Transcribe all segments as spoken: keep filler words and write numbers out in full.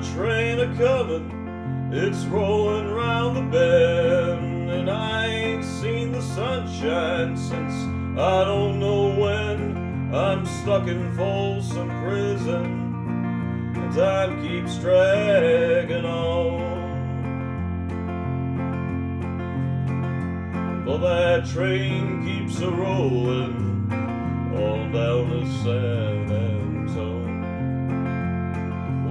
a train a-comin', it's rollin' round the bend, and I ain't seen the sunshine since I don't know when. I'm stuck in Folsom Prison, and time keeps draggin' on, but that train keeps a-rollin' all down to San Antone.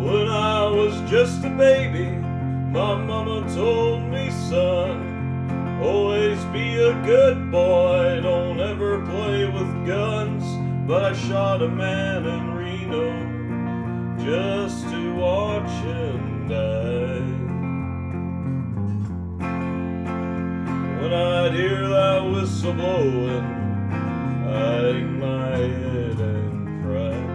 When I was just a baby, my mama told me, son, always be a good boy, don't ever play with guns. But I shot a man in Reno just to watch him die. When I'd hear that whistle blowing, I'd hang my head and cry.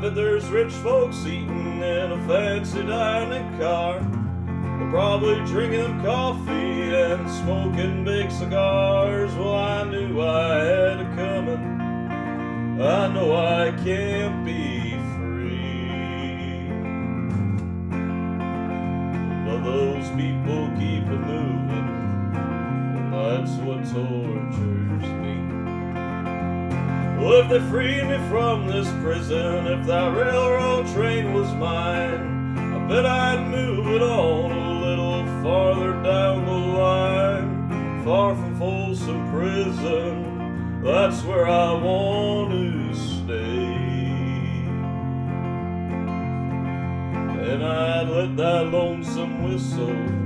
But there's rich folks eating in a fancy dining car. They're probably drinking coffee and smoking big cigars. Well, I knew I had it coming. I know I can't be free, but those people keep a moving, and that's what tortures me. Well, if they freed me from this prison, if that railroad train was mine, I bet I'd move it on a little farther down the line. Far from Folsom Prison, that's where I want to stay. And I'd let that lonesome whistle